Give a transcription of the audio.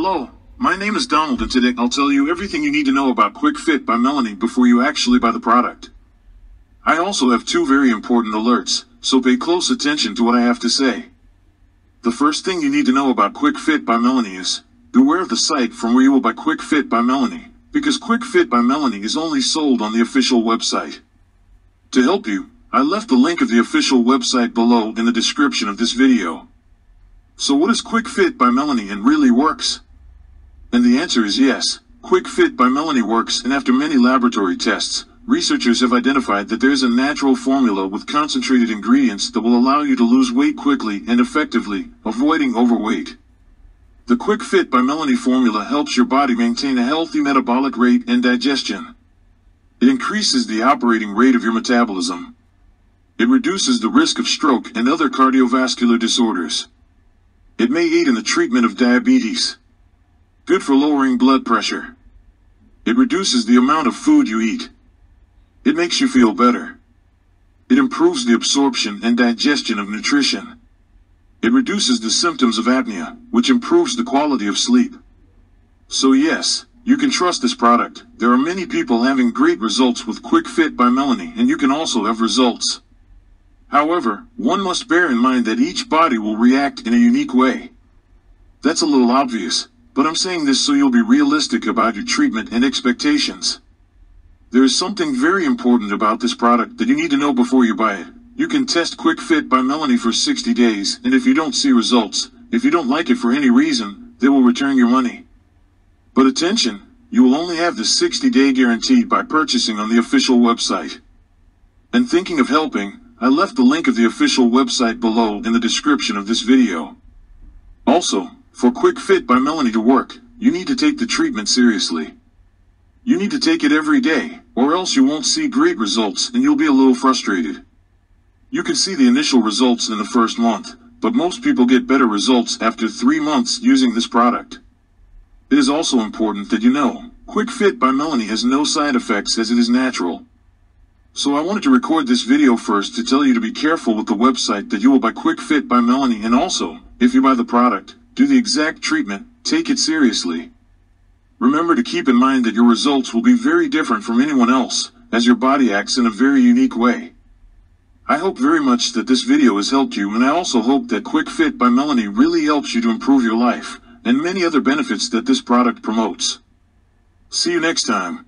Hello, my name is Donald and today I'll tell you everything you need to know about Quick Fit by Melanie before you actually buy the product. I also have two very important alerts, so pay close attention to what I have to say. The first thing you need to know about Quick Fit by Melanie is, beware of the site from where you will buy Quick Fit by Melanie, because Quick Fit by Melanie is only sold on the official website. To help you, I left the link of the official website below in the description of this video. So what is Quick Fit by Melanie and really works? And the answer is yes, Quick Fit by Melanie works, and after many laboratory tests, researchers have identified that there is a natural formula with concentrated ingredients that will allow you to lose weight quickly and effectively, avoiding overweight. The Quick Fit by Melanie formula helps your body maintain a healthy metabolic rate and digestion. It increases the operating rate of your metabolism. It reduces the risk of stroke and other cardiovascular disorders. It may aid in the treatment of diabetes. Good for lowering blood pressure. It reduces the amount of food you eat. It makes you feel better. It improves the absorption and digestion of nutrition. It reduces the symptoms of apnea, which improves the quality of sleep. So yes, you can trust this product. There are many people having great results with Quick Fit by Melanie, and you can also have results. However, one must bear in mind that each body will react in a unique way. That's a little obvious, but I'm saying this so you'll be realistic about your treatment and expectations. There is something very important about this product that you need to know before you buy it. You can test Quick Fit by Melanie for 60 days, and if you don't see results, if you don't like it for any reason, they will return your money. But attention, you will only have the 60-day guarantee by purchasing on the official website. And thinking of helping, I left the link of the official website below in the description of this video. Also, for Quick Fit by Melanie to work, you need to take the treatment seriously. You need to take it every day, or else you won't see great results and you'll be a little frustrated. You can see the initial results in the first month, but most people get better results after 3 months using this product. It is also important that you know, Quick Fit by Melanie has no side effects as it is natural. So I wanted to record this video first to tell you to be careful with the website that you will buy Quick Fit by Melanie, and also, if you buy the product, do the exact treatment, take it seriously. Remember to keep in mind that your results will be very different from anyone else, as your body acts in a very unique way. I hope very much that this video has helped you, and I also hope that Quick Fit by Melanie really helps you to improve your life, and many other benefits that this product promotes. See you next time.